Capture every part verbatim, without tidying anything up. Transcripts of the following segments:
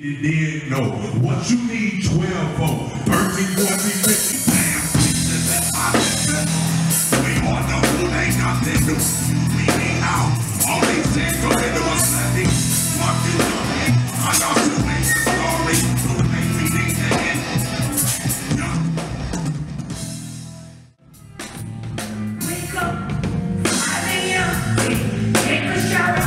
You did know what you need twelve for, thirteen, fourteen, fifteen. Damn, Jesus, that's my lesson. We all know it ain't nothing new. We ain't out. All they said, go ahead and do us nothing. Fuck you, man. I know you ain't the story. So make me think that end. Wake up. I lay up. Take a shower.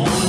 Whoa!